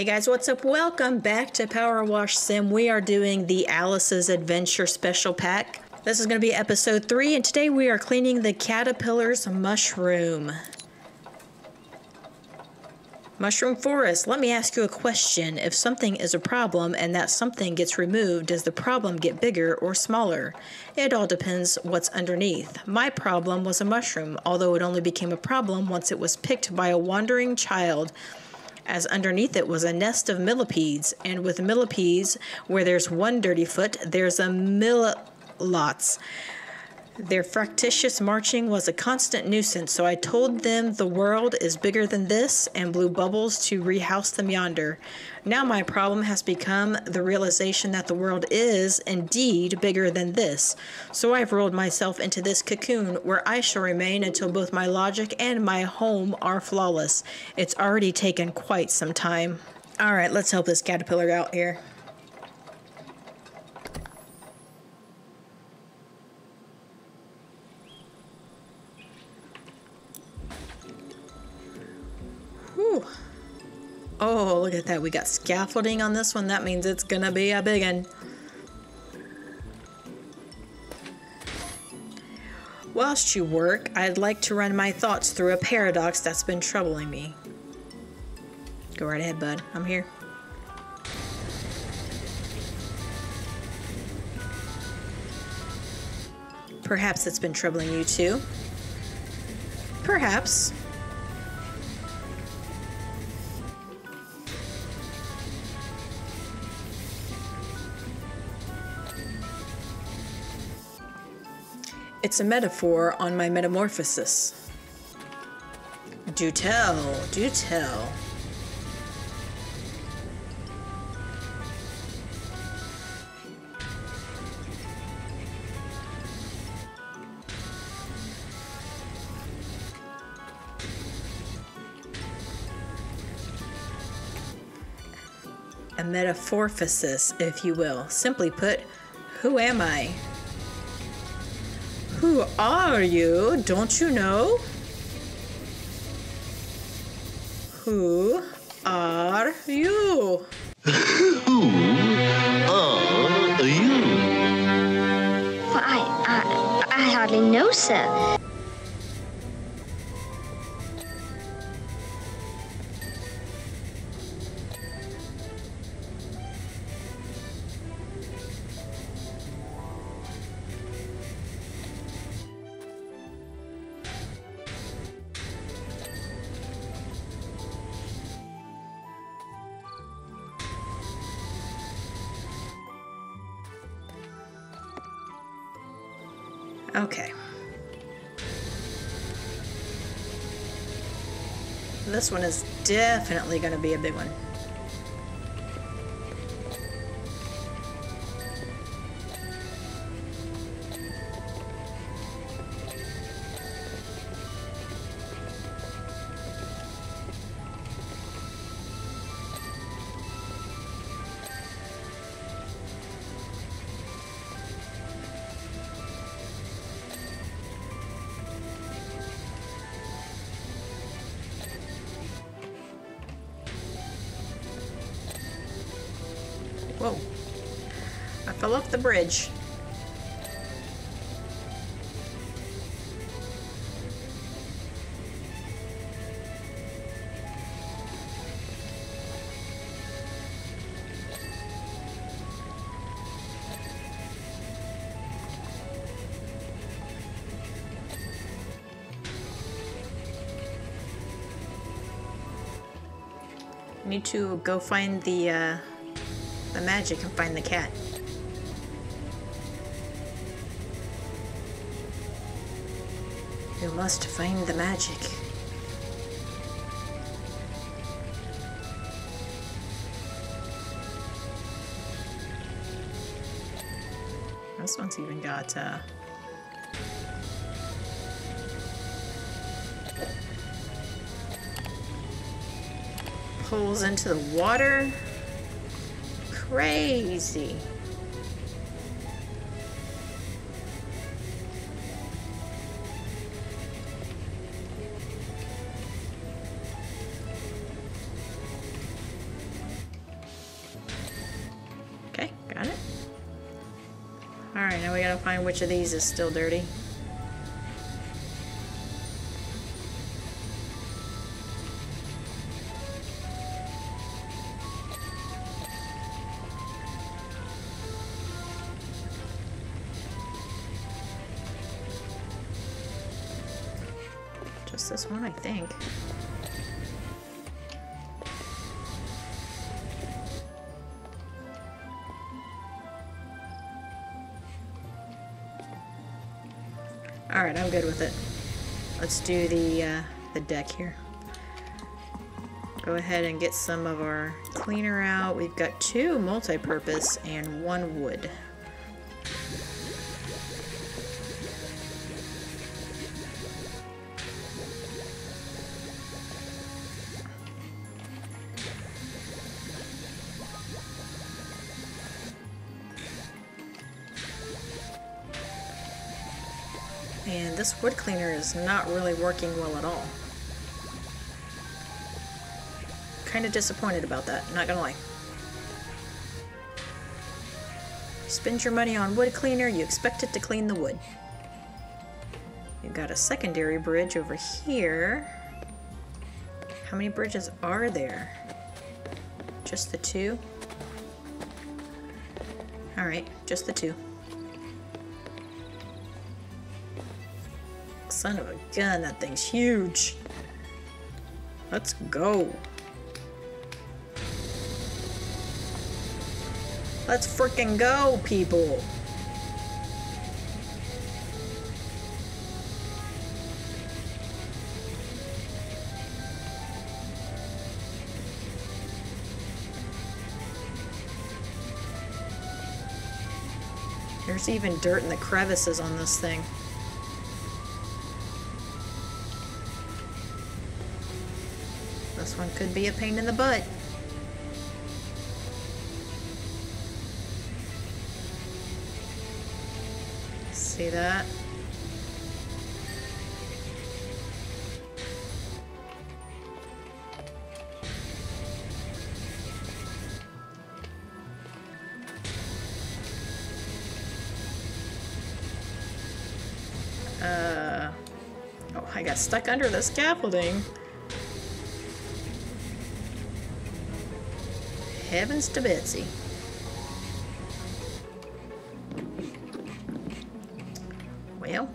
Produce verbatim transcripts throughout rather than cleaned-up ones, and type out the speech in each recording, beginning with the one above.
Hey guys, what's up? Welcome back to Power Wash Sim. We are doing the Alice's Adventure Special Pack. This is going to be episode three, and today we are cleaning the Caterpillar's Mushroom. Mushroom Forest, let me ask you a question. If something is a problem and that something gets removed, does the problem get bigger or smaller? It all depends what's underneath. My problem was a mushroom, although it only became a problem once it was picked by a wandering child, as underneath it was a nest of millipedes, and with millipedes, where there's one dirty foot, there's a mill lots. Their fractious marching was a constant nuisance, so I told them the world is bigger than this and blew bubbles to rehouse them yonder. Now my problem has become the realization that the world is, indeed, bigger than this. So I've rolled myself into this cocoon where I shall remain until both my logic and my home are flawless. It's already taken quite some time. All right, let's help this caterpillar out here. Oh, look at that. We got scaffolding on this one. That means it's gonna be a big one. Whilst you work, I'd like to run my thoughts through a paradox that's been troubling me. Go right ahead, bud. I'm here. Perhaps it's been troubling you too. Perhaps. It's a metaphor on my metamorphosis. Do tell, do tell. A metamorphosis, if you will. Simply put, who am I? Who are you? Don't you know? Who are you? Who are you? Well, I, I, I hardly know, sir. Okay. This one is definitely going to be a big one. Whoa, I fell off the bridge. I need to go find the, uh, the magic and find the cat. You must find the magic. This one's even got uh poles into the water. Crazy. Alright, now we gotta find which of these is still dirty. Just this one, I think. All right, I'm good with it. Let's do the uh, the deck here. Go ahead and get some of our cleaner out. We've got two multi-purpose and one wood. And this wood cleaner is not really working well at all. Kind of disappointed about that, not gonna lie. Spend your money on wood cleaner, you expect it to clean the wood. You've got a secondary bridge over here. How many bridges are there? Just the two? All right, just the two. Son of a gun, that thing's huge. Let's go. Let's frickin' go, people. There's even dirt in the crevices on this thing. This one could be a pain in the butt. See that? Uh, oh, I got stuck under the scaffolding. Heavens to Betsy. Well.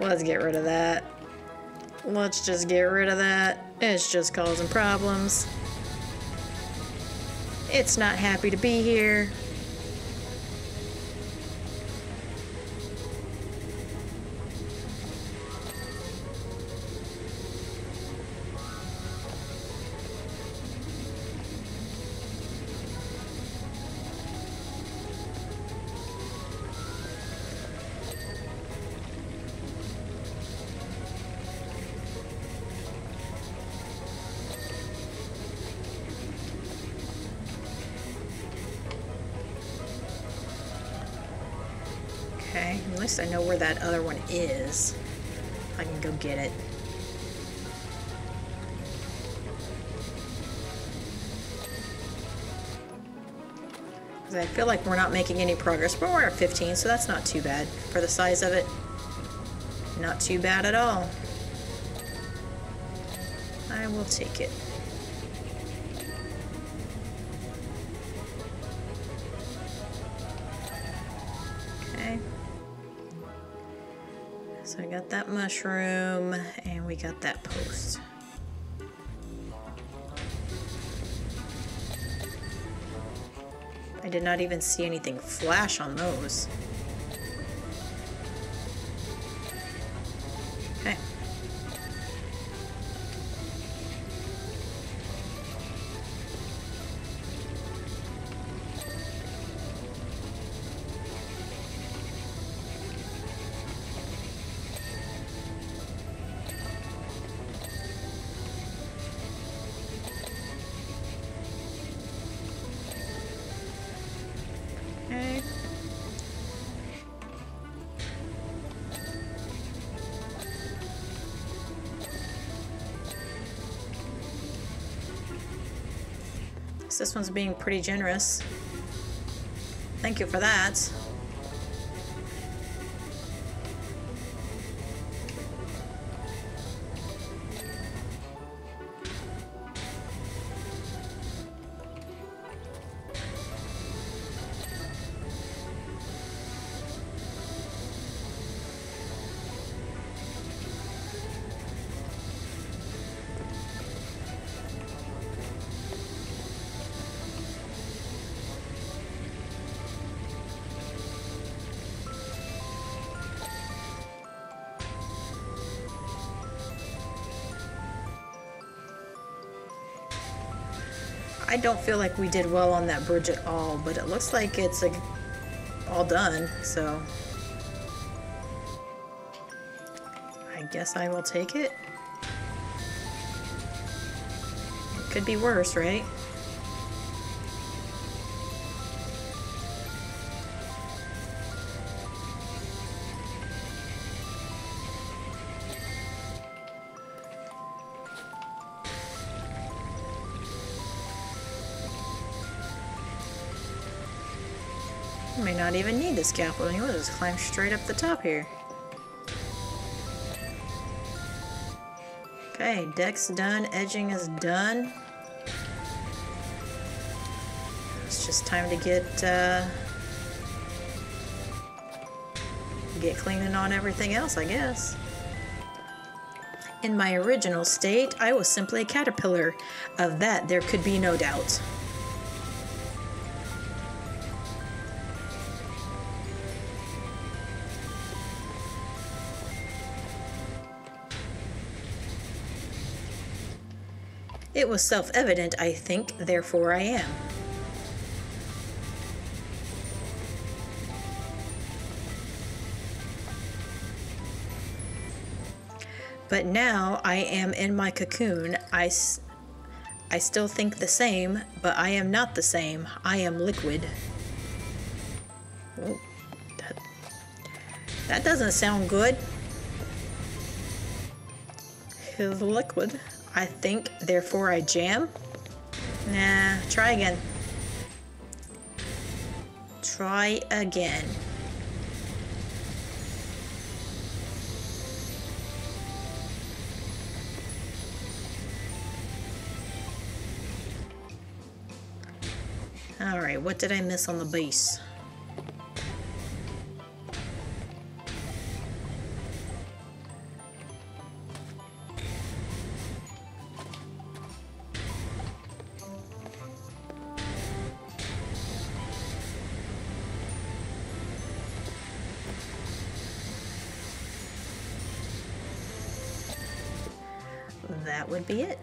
Let's get rid of that. Let's just get rid of that. It's just causing problems. It's not happy to be here. Okay, at least I know where that other one is. I can go get it. Because I feel like we're not making any progress, but we're at fifteen, so that's not too bad. For the size of it, not too bad at all. I will take it. So we got that mushroom, and we got that post. I did not even see anything flash on those. Okay. because this one's being pretty generous. Thank you for that. I don't feel like we did well on that bridge at all, but it looks like it's like all done, so I guess I will take it. It could be worse, right? May not even need the scaffolding. We'll just climb straight up the top here. Okay, deck's done, edging is done. It's just time to get uh, get cleaning on everything else, I guess. In my original state, I was simply a caterpillar. Of that, there could be no doubt. It was self-evident, I think, therefore I am. But now I am in my cocoon. I, s I still think the same, but I am not the same. I am liquid. Ooh, that, that doesn't sound good. It's liquid. I think, therefore I jam. Nah, try again. Try again. All right, what did I miss on the base? That would be it.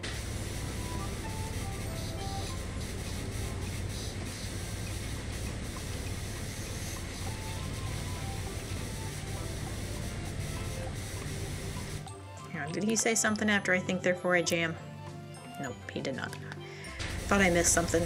Now, did he say something after I think therefore I jam? Nope, he did not. Thought I missed something.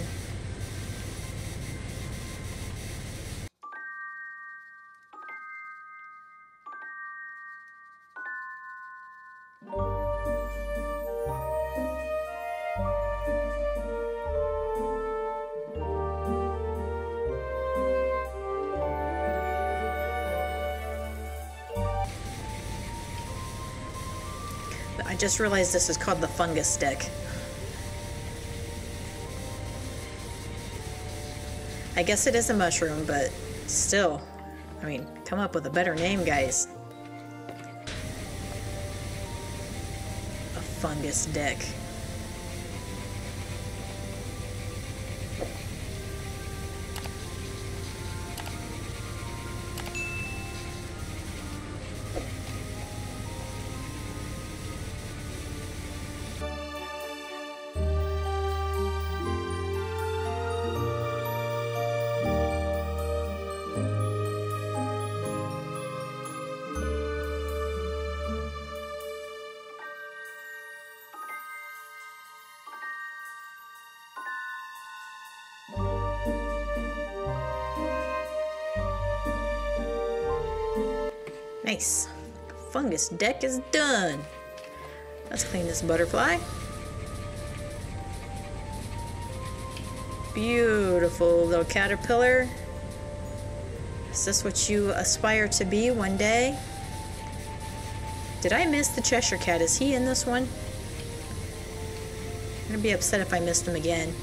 I just realized this is called the fungus deck. I guess it is a mushroom, but still, I mean, come up with a better name, guys. A fungus deck. Nice. Fungus deck is done. Let's clean this butterfly. Beautiful little caterpillar. Is this what you aspire to be one day? Did I miss the Cheshire Cat? Is he in this one? I'm gonna be upset if I missed him again.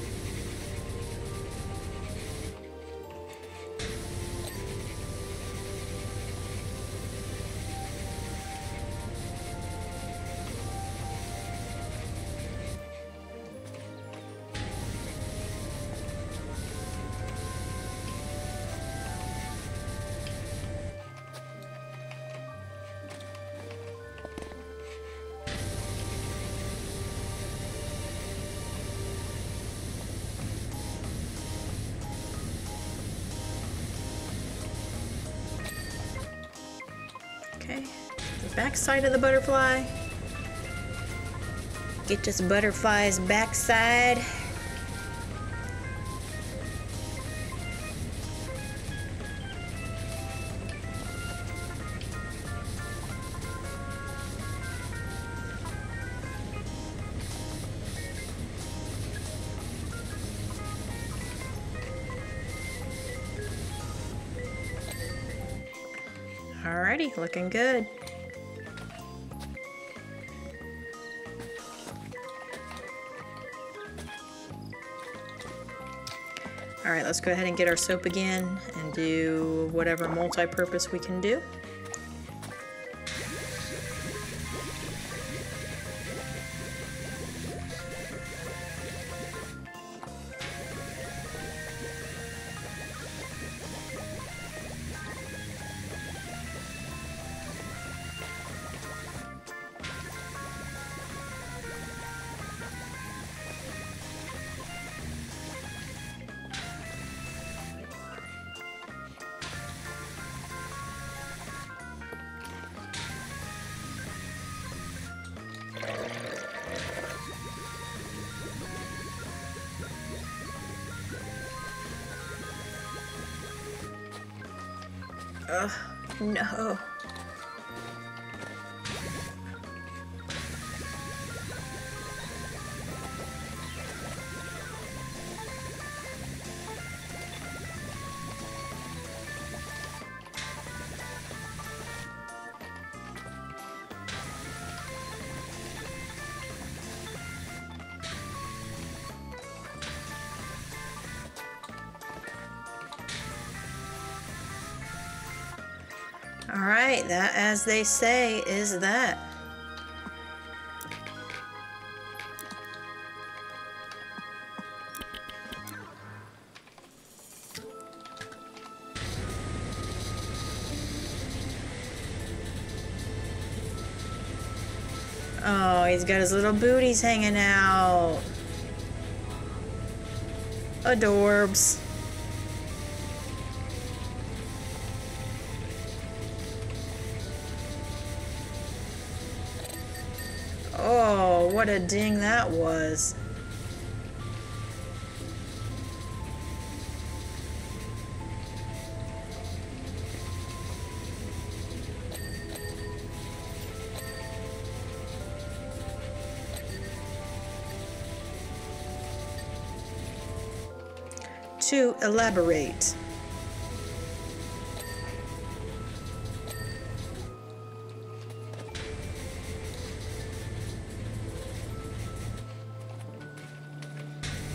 Backside of the butterfly. Get this butterfly's backside. Alrighty, looking good. All right, let's go ahead and get our soap again and do whatever multi-purpose we can do. Ugh, no. All right, that, as they say, is that. Oh, he's got his little booties hanging out. Adorbs. Oh, what a ding that was. To elaborate.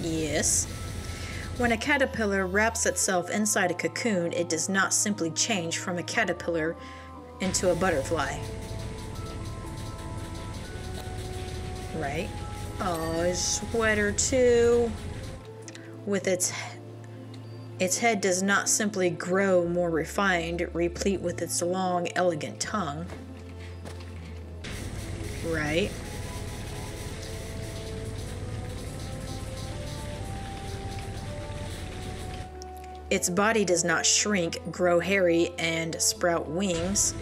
Yes. When a caterpillar wraps itself inside a cocoon, it does not simply change from a caterpillar into a butterfly. Right? Oh, his sweater too. With its, its head does not simply grow more refined, replete with its long, elegant tongue. Right? Its body does not shrink, grow hairy, and sprout wings.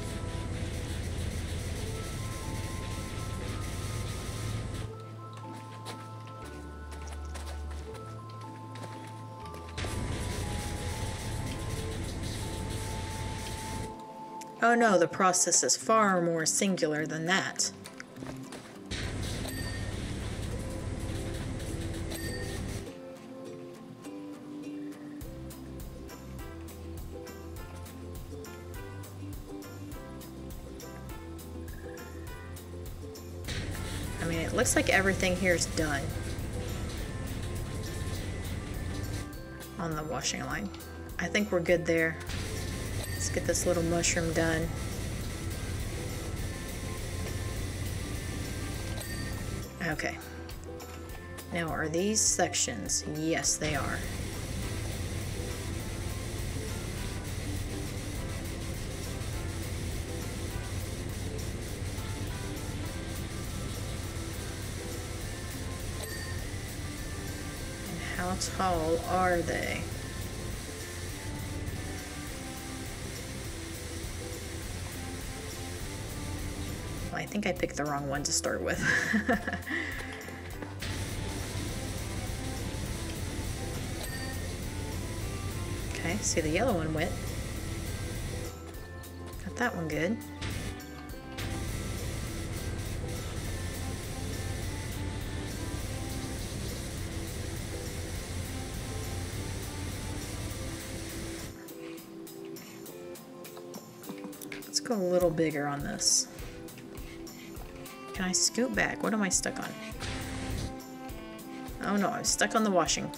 Oh no, the process is far more singular than that. it looks like everything here is done on the washing line. I think we're good there. Let's get this little mushroom done. Okay. Now, are these sections? Yes, they are. And how tall are they? Well, I think I picked the wrong one to start with. Okay, see the yellow one wet. Got that one good. Let's go a little bigger on this. Can I scoot back? What am I stuck on? Oh no, I'm stuck on the washing.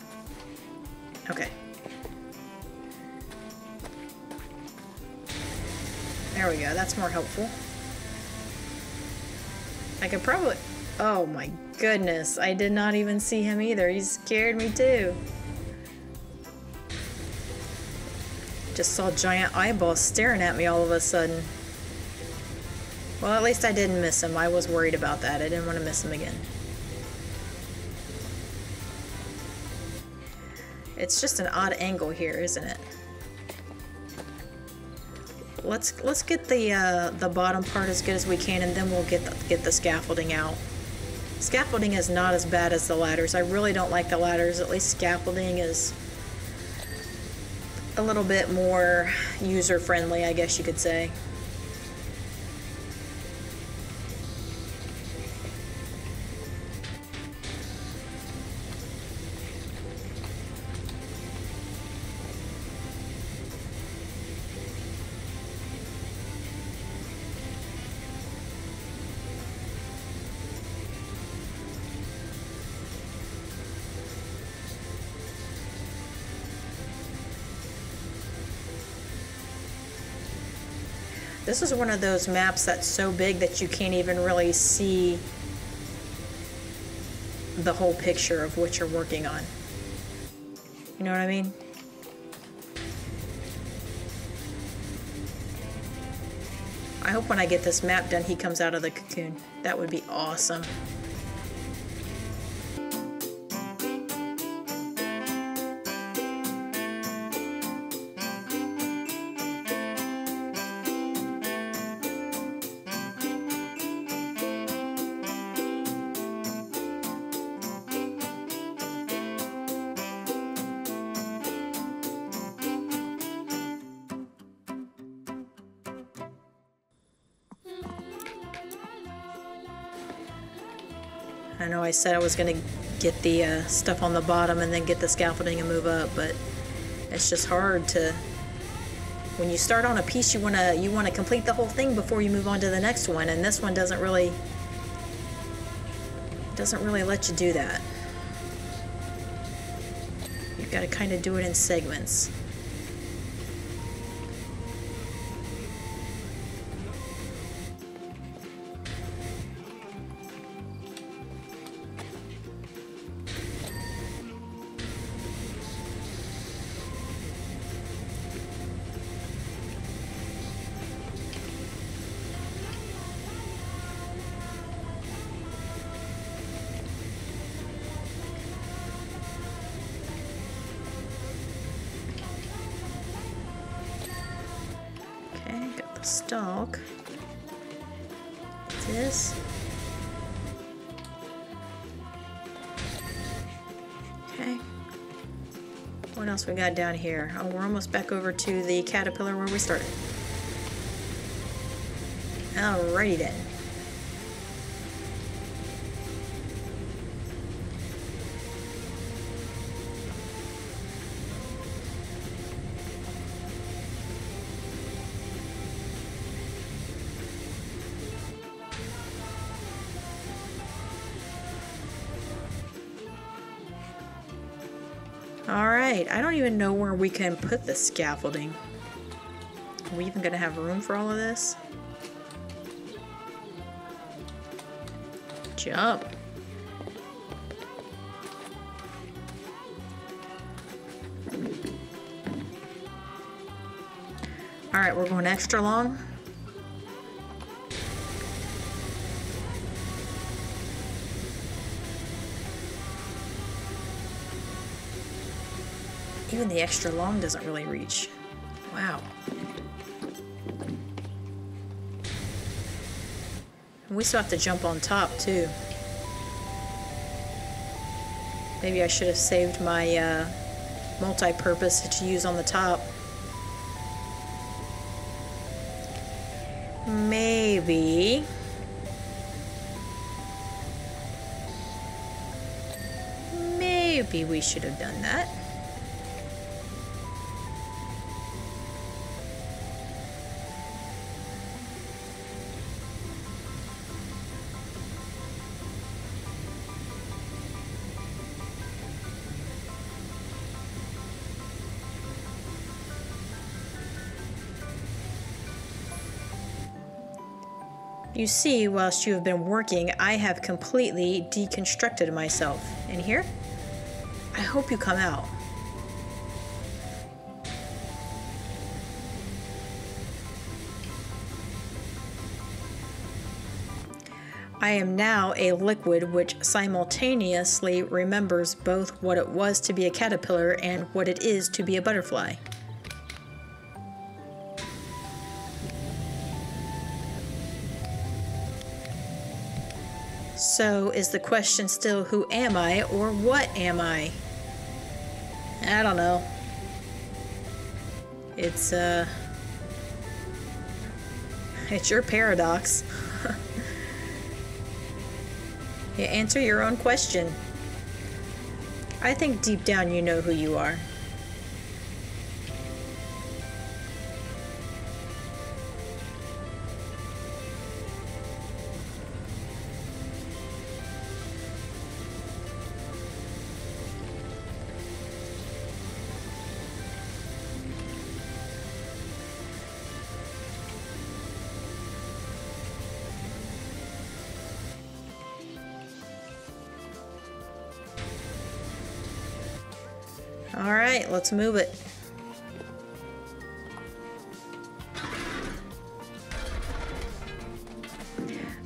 Okay. There we go, that's more helpful. I could probably, oh my goodness, I did not even see him either. He scared me too. Just saw giant eyeballs staring at me all of a sudden. Well, at least I didn't miss him. I was worried about that. I didn't want to miss him again. It's just an odd angle here, isn't it? Let's let's get the uh, the bottom part as good as we can, and then we'll get the, get the scaffolding out. Scaffolding is not as bad as the ladders. I really don't like the ladders. At least scaffolding is a little bit more user friendly, I guess you could say. This is one of those maps that's so big that you can't even really see the whole picture of what you're working on. You know what I mean? I hope when I get this map done, he comes out of the cocoon. That would be awesome. I know I said I was going to get the uh, stuff on the bottom and then get the scaffolding and move up, but it's just hard to, when you start on a piece, you want to you want to complete the whole thing before you move on to the next one, and this one doesn't really doesn't really let you do that. You've got to kind of do it in segments. Stalk. This. Okay. What else we got down here? Oh, we're almost back over to the caterpillar where we started. Alrighty then. Alright, I don't even know where we can put the scaffolding. Are we even going to have room for all of this? Jump. Alright, we're going extra long. Even the extra long doesn't really reach. Wow. And we still have to jump on top too. Maybe I should have saved my uh, multi-purpose to use on the top. Maybe. Maybe we should have done that. You see, whilst you have been working, I have completely deconstructed myself. In here? I hope you come out. I am now a liquid which simultaneously remembers both what it was to be a caterpillar and what it is to be a butterfly. So is the question still, who am I or what am I? I don't know. It's uh it's your paradox. You answer your own question. I think deep down you know who you are. Alright, let's move it.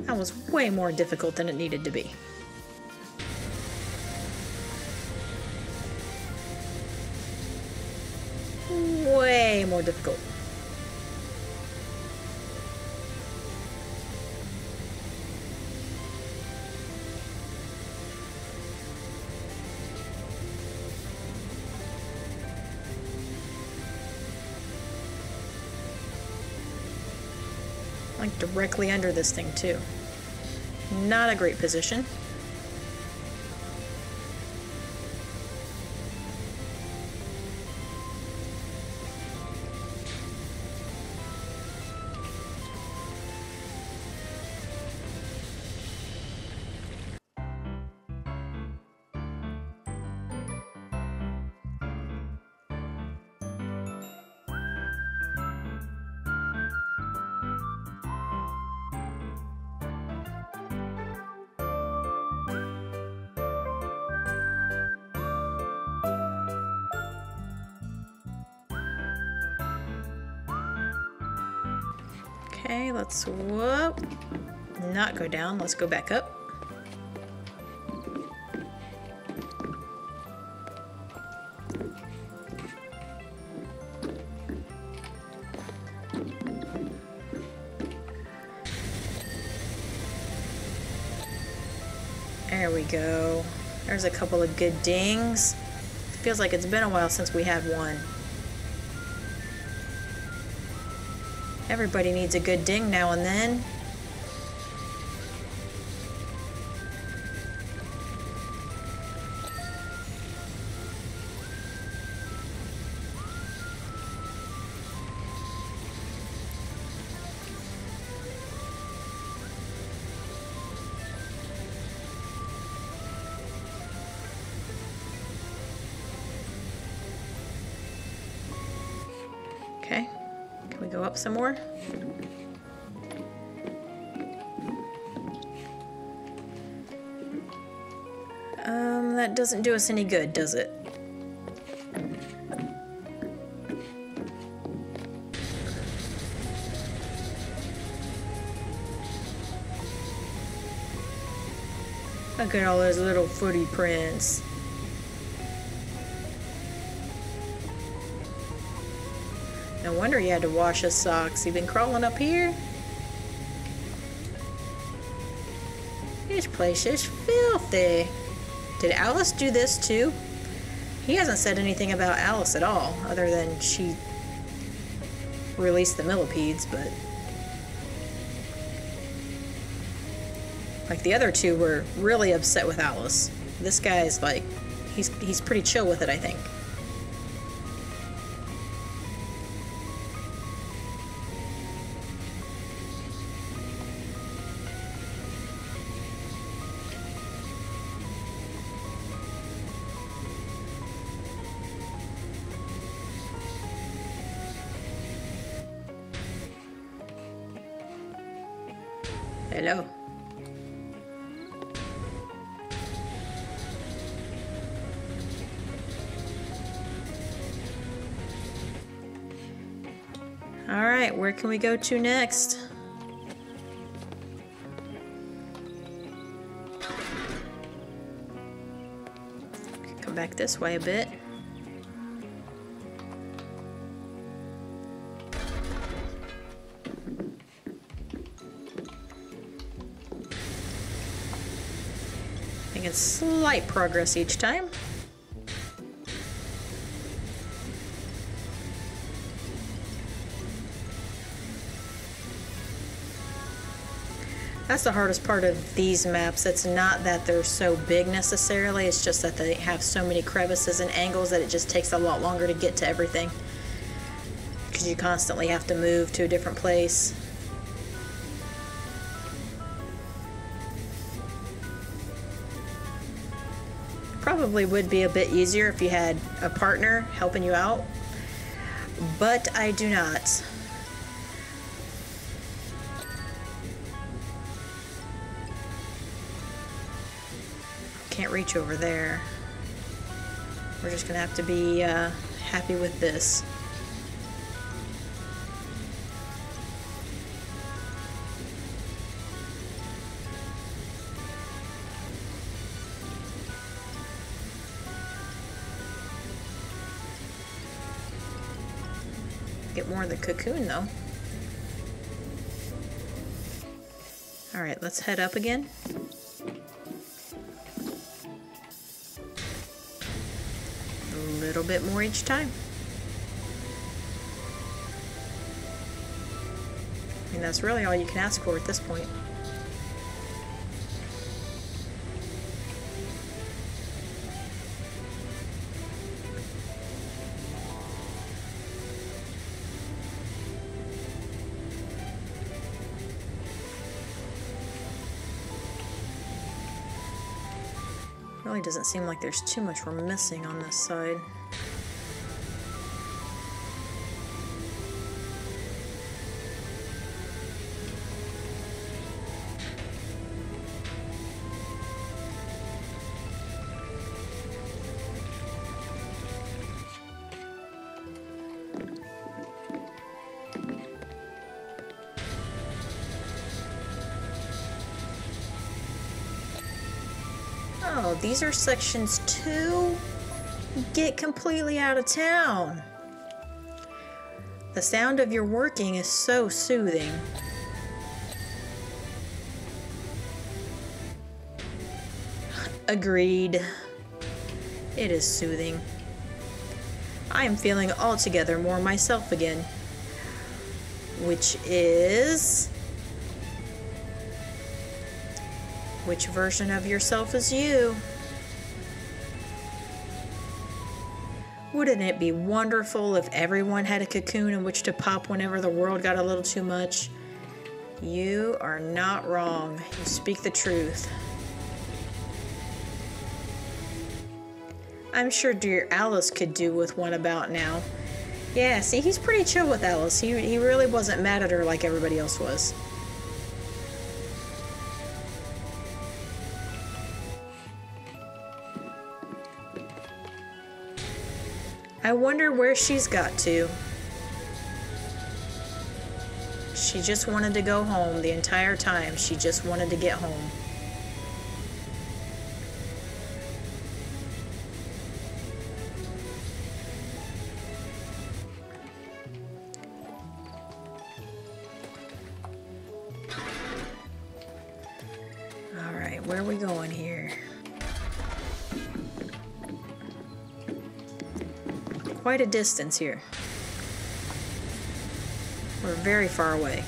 That was way more difficult than it needed to be. Way more difficult. Like directly under this thing too. Not a great position. Okay, let's whoop, not go down, let's go back up. There we go. There's a couple of good dings. Feels like it's been a while since we had one. Everybody needs a good ding now and then. up some more. Um, that doesn't do us any good, does it? Look at all those little footy prints. No wonder he had to wash his socks. He been crawling up here? This place is filthy. Did Alice do this too? He hasn't said anything about Alice at all, other than she released the millipedes, but... Like, the other two were really upset with Alice. This guy is like, he's, he's pretty chill with it, I think. Hello. All right, where can we go to next? Come back this way a bit. Making slight progress each time. That's the hardest part of these maps. It's not that they're so big necessarily, it's just that they have so many crevices and angles that it just takes a lot longer to get to everything. Because you constantly have to move to a different place. Probably would be a bit easier if you had a partner helping you out, but I do not. Can't reach over there. We're just gonna have to be uh, happy with this. Get more of the cocoon though. All right, let's head up again. Little bit more each time. I mean, that's really all you can ask for at this point. Really doesn't seem like there's too much we're missing on this side. Oh, these are sections to get completely out of town. The sound of your working is so soothing. Agreed. It is soothing. I am feeling altogether more myself again, which is... Which version of yourself is you? Wouldn't it be wonderful if everyone had a cocoon in which to pop whenever the world got a little too much? You are not wrong. You speak the truth. I'm sure dear Alice could do with one about now. Yeah, see, he's pretty chill with Alice. He, he really wasn't mad at her like everybody else was. I wonder where she's got to. She just wanted to go home the entire time. She just wanted to get home. Alright, where are we going here? Quite a distance here. We're very far away.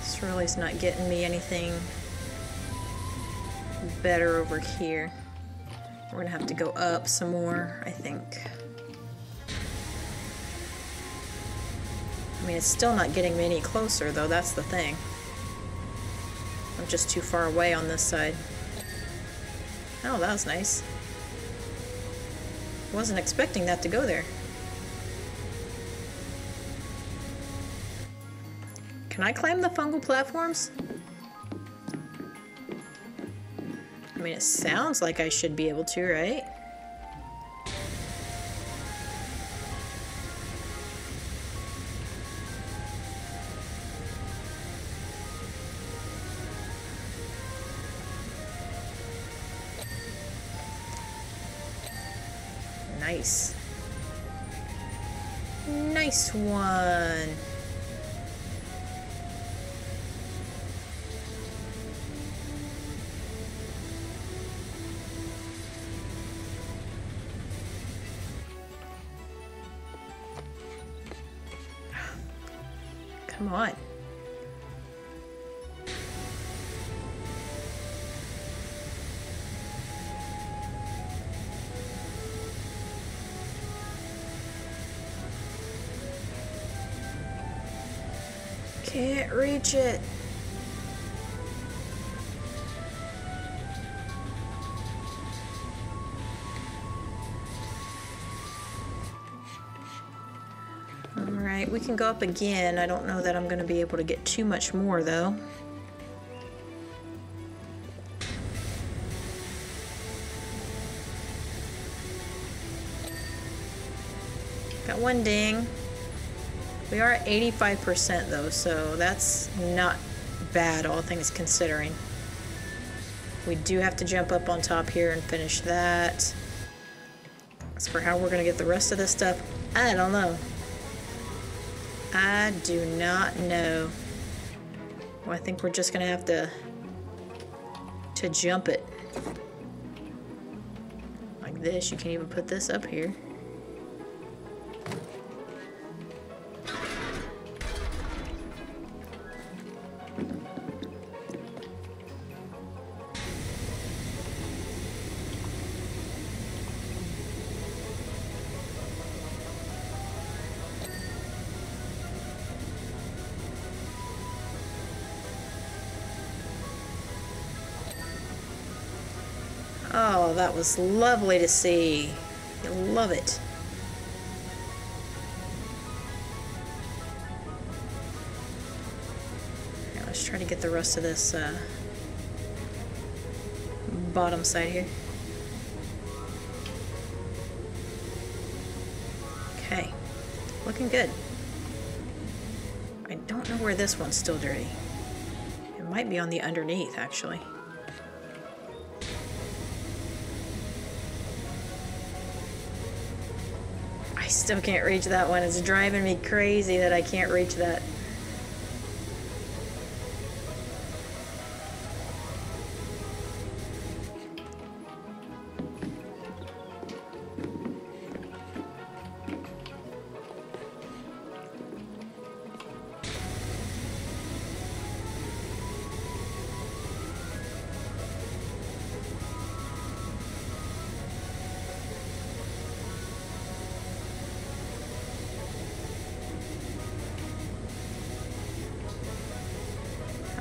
This really is not getting me anything better over here. We're gonna have to go up some more, I think. I mean, it's still not getting me any closer, though, that's the thing. I'm just too far away on this side. Oh, that was nice. Wasn't expecting that to go there. Can I climb the fungal platforms? I mean, it sounds like I should be able to, right? Nice. Nice one. Come on. Can't reach it. We can go up again. I don't know that I'm going to be able to get too much more, though. Got one ding. We are at eighty-five percent, though, so that's not bad, all things considering. We do have to jump up on top here and finish that. As for how we're going to get the rest of this stuff, I don't know. I do not know. Well, I think we're just gonna have to to jump it like this. You can't even put this up here. Oh, that was lovely to see. I love it. Now let's try to get the rest of this uh, bottom side here. Okay, looking good. I don't know where this one's still dirty. It might be on the underneath, actually. I still can't reach that one. It's driving me crazy that I can't reach that.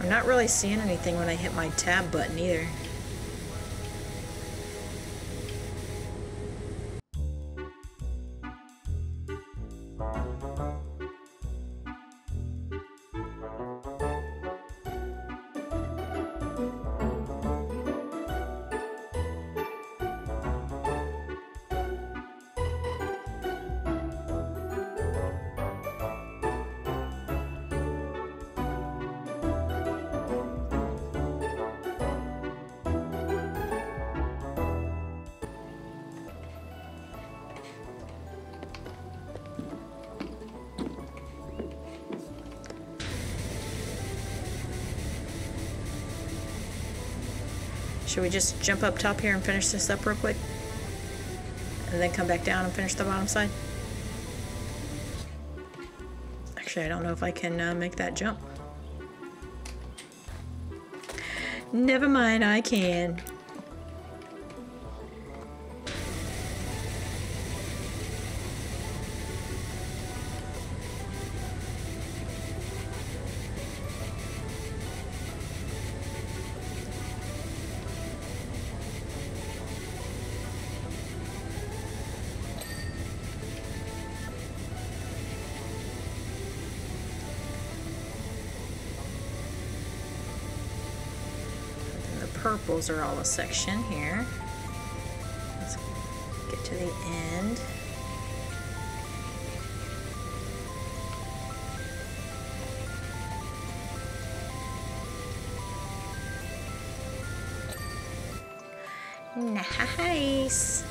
I'm not really seeing anything when I hit my tab button either. Should we just jump up top here and finish this up real quick? And then come back down and finish the bottom side? Actually, I don't know if I can uh, make that jump. Never mind, I can. Purples are all a section here. Let's get to the end. Nice.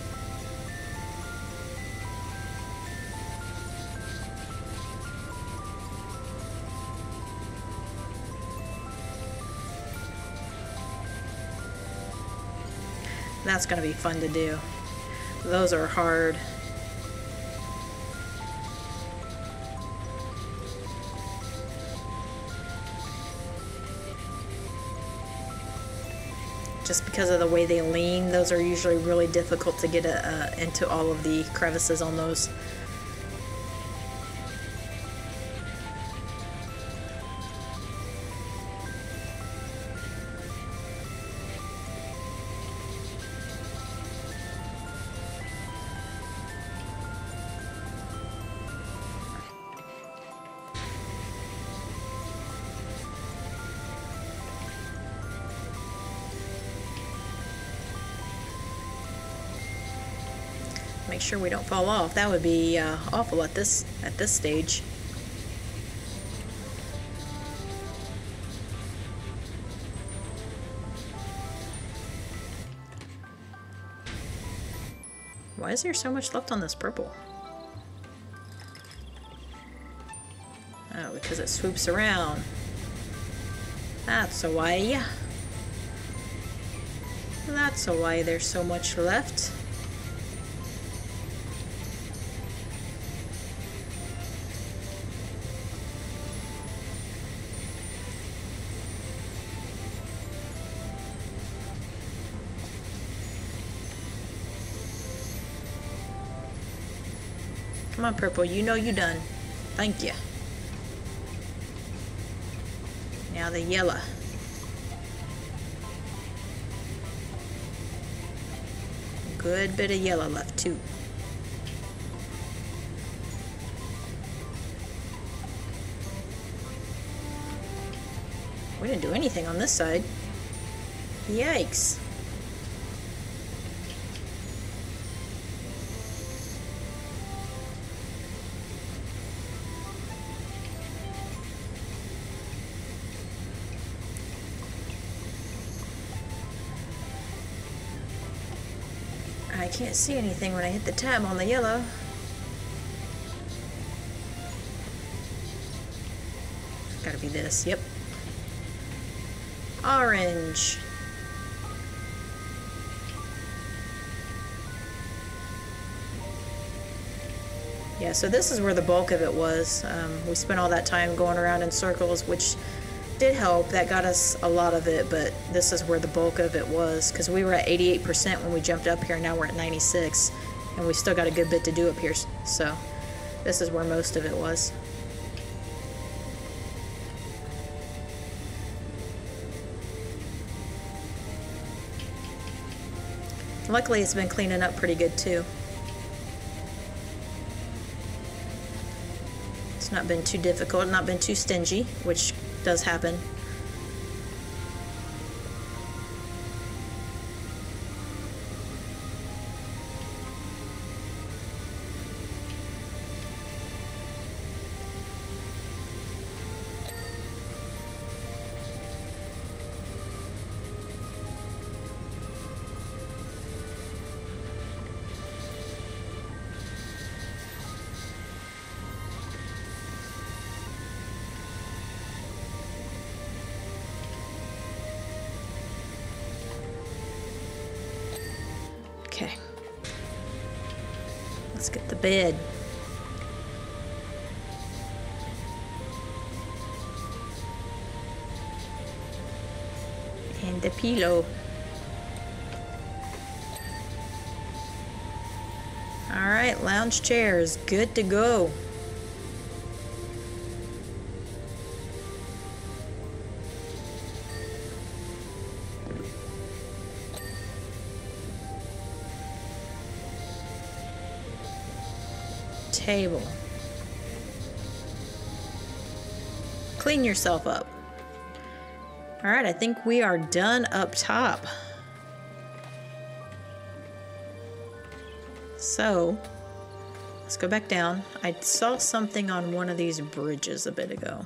That's going to be fun to do. Those are hard. Just because of the way they lean, those are usually really difficult to get uh, into all of the crevices on those. Make sure we don't fall off. That would be uh, awful at this at this stage. Why is there so much left on this purple? Oh, because it swoops around. That's a why. That's a why there's so much left. Come on, purple, you know you done. Thank you. Now the yellow. Good bit of yellow left too. We didn't do anything on this side. Yikes. I can't see anything when I hit the tab on the yellow. It's gotta be this, yep. Orange. Yeah, so this is where the bulk of it was. Um, we spent all that time going around in circles, which did help. That got us a lot of it, but this is where the bulk of it was, because we were at eighty-eight percent when we jumped up here. Now we're at ninety-six, and we still got a good bit to do up here, so this is where most of it was. Luckily, it's been cleaning up pretty good too. It's not been too difficult, not been too stingy, which does happen. Okay, let's get the bed. And the pillow. All right, lounge chairs, good to go. Table. Clean yourself up. All right, I think we are done up top. So let's go back down. I saw something on one of these bridges a bit ago.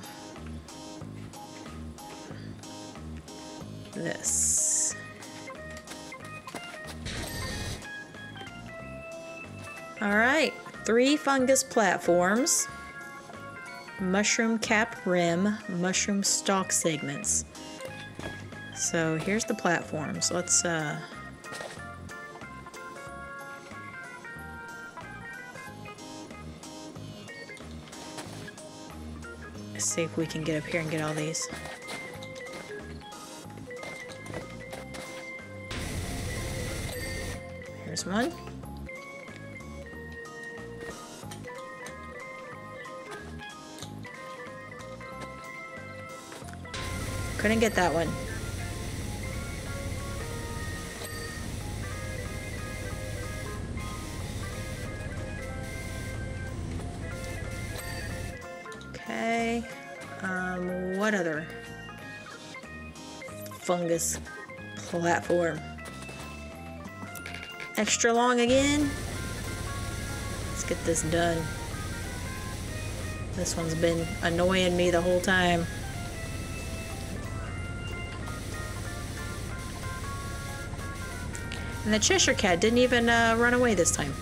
This. All right. Three fungus platforms, mushroom cap rim, mushroom stalk segments. So here's the platforms. Let's uh, let's see if we can get up here and get all these. Here's one. Couldn't get that one. Okay. Um, what other fungus platform? Extra long again. Let's get this done. This one's been annoying me the whole time. And the Cheshire Cat didn't even uh, run away this time.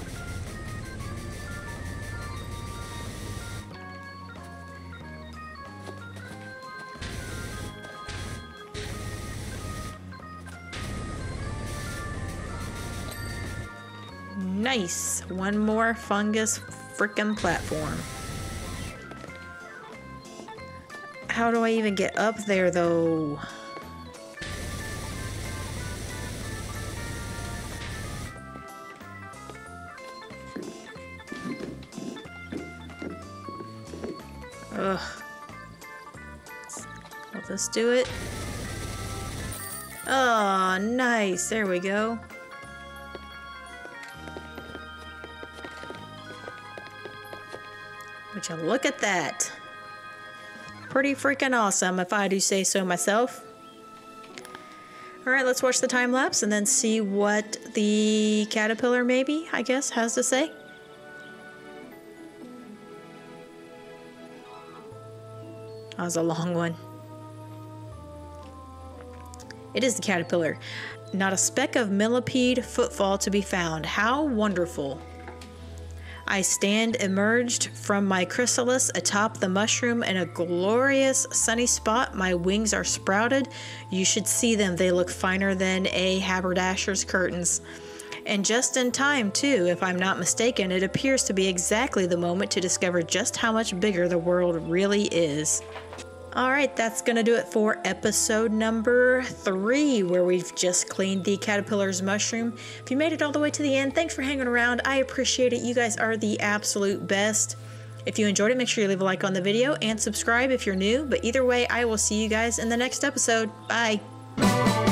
Nice. One more fungus frickin' platform. How do I even get up there though? Ugh. Well, let's do it. Oh, nice. There we go. Would you look at that? Pretty freaking awesome, if I do say so myself. All right, let's watch the time lapse and then see what the caterpillar maybe, I guess, has to say. That was a long one. It is the caterpillar. Not a speck of millipede footfall to be found. How wonderful. I stand emerged from my chrysalis atop the mushroom in a glorious sunny spot. My wings are sprouted. You should see them. They look finer than a haberdasher's curtains. And just in time, too, if I'm not mistaken, it appears to be exactly the moment to discover just how much bigger the world really is. All right, that's going to do it for episode number three, where we've just cleaned the caterpillar's mushroom. If you made it all the way to the end, thanks for hanging around. I appreciate it. You guys are the absolute best. If you enjoyed it, make sure you leave a like on the video and subscribe if you're new. But either way, I will see you guys in the next episode. Bye.